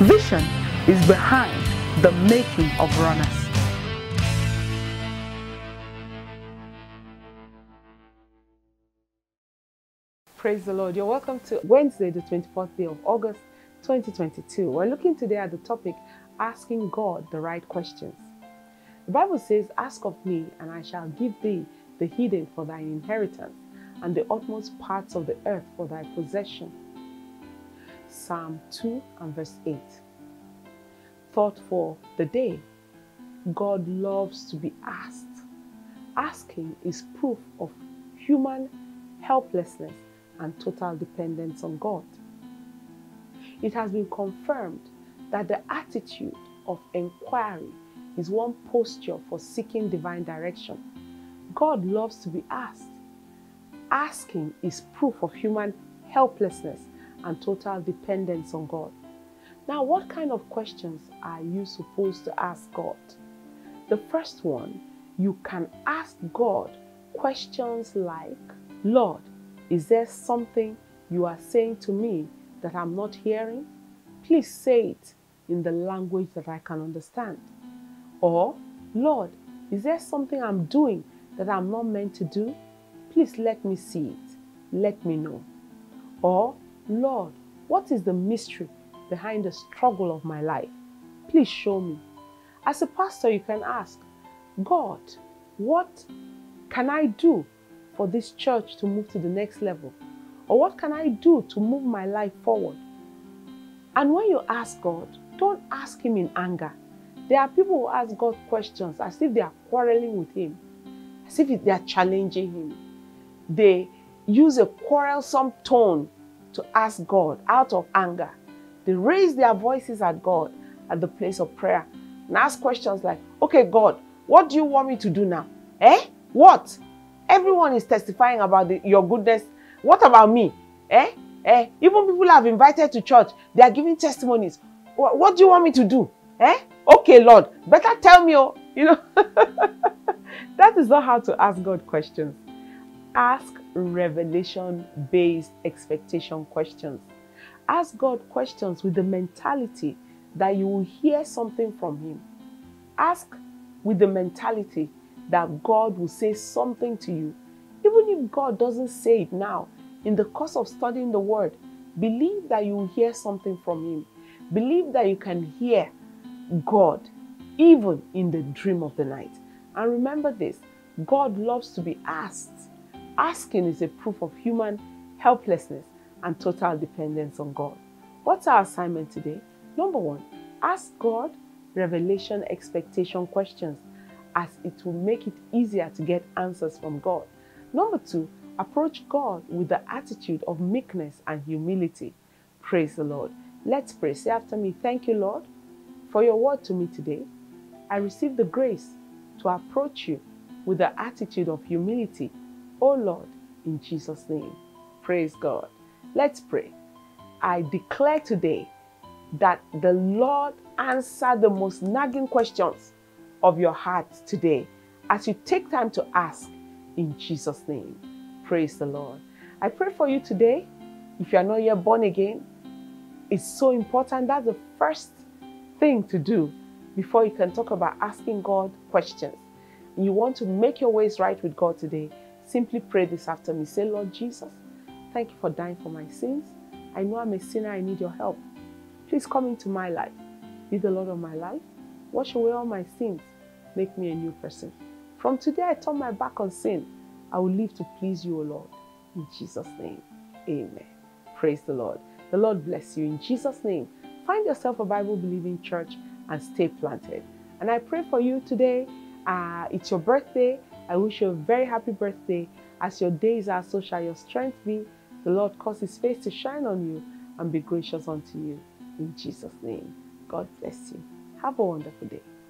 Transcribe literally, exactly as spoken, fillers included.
Vision is behind the making of runners. Praise the Lord. You're welcome to Wednesday, the twenty-fourth day of August, twenty twenty-two. We're looking today at the topic, asking God the right questions. The Bible says, ask of me, and I shall give thee the hidden for thine inheritance, and the utmost parts of the earth for thy possession. Psalm two and verse eight. Thought for the day. God loves to be asked. Asking is proof of human helplessness and total dependence on God. It has been confirmed that the attitude of inquiry is one posture for seeking divine direction. God loves to be asked. Asking is proof of human helplessness and total dependence on God. Now, what kind of questions are you supposed to ask God? The first one, you can ask God questions like, Lord, is there something you are saying to me that I'm not hearing? Please say it in the language that I can understand. Or, Lord, is there something I'm doing that I'm not meant to do? Please let me see it. Let me know. Or, Lord, what is the mystery behind the struggle of my life? Please show me. As a pastor, you can ask, God, what can I do for this church to move to the next level? Or what can I do to move my life forward? And when you ask God, don't ask him in anger. There are people who ask God questions as if they are quarreling with him, as if they are challenging him. They use a quarrelsome tone to ask God out of anger. They raise their voices at God at the place of prayer and ask questions like, okay, God, what do you want me to do now? Eh? What? Everyone is testifying about the, your goodness. What about me? Eh? Eh? Even people I've invited to church, they are giving testimonies. What, what do you want me to do? Eh? Okay, Lord, better tell me. Oh, you know, that is not how to ask God questions. Ask revelation-based expectation questions. Ask God questions with the mentality that you will hear something from him. Ask with the mentality that God will say something to you. Even if God doesn't say it now, in the course of studying the word, believe that you will hear something from him. Believe that you can hear God even in the dream of the night. And remember this, God loves to be asked. Asking is a proof of human helplessness and total dependence on God. What's our assignment today? Number one, ask God revelation expectation questions, as it will make it easier to get answers from God. Number two, approach God with the attitude of meekness and humility. Praise the Lord. Let's pray. Say after me, thank you, Lord, for your word to me today. I receive the grace to approach you with the attitude of humility. Oh Lord, in Jesus' name. Praise God. Let's pray. I declare today that the Lord answered the most nagging questions of your heart today as you take time to ask in Jesus' name. Praise the Lord. I pray for you today. If you are not yet born again, it's so important. That's the first thing to do before you can talk about asking God questions. You want to make your ways right with God today, simply pray this after me. Say, Lord Jesus, thank you for dying for my sins. I know I'm a sinner. I need your help. Please come into my life. Be the Lord of my life. Wash away all my sins. Make me a new person. From today, I turn my back on sin. I will live to please you, O Lord. In Jesus' name, amen. Praise the Lord. The Lord bless you. In Jesus' name, find yourself a Bible-believing church and stay planted. And I pray for you today. Uh, it's your birthday. I wish you a very happy birthday. As your days are, so shall your strength be. The Lord cause his face to shine on you and be gracious unto you. In Jesus' name, God bless you. Have a wonderful day.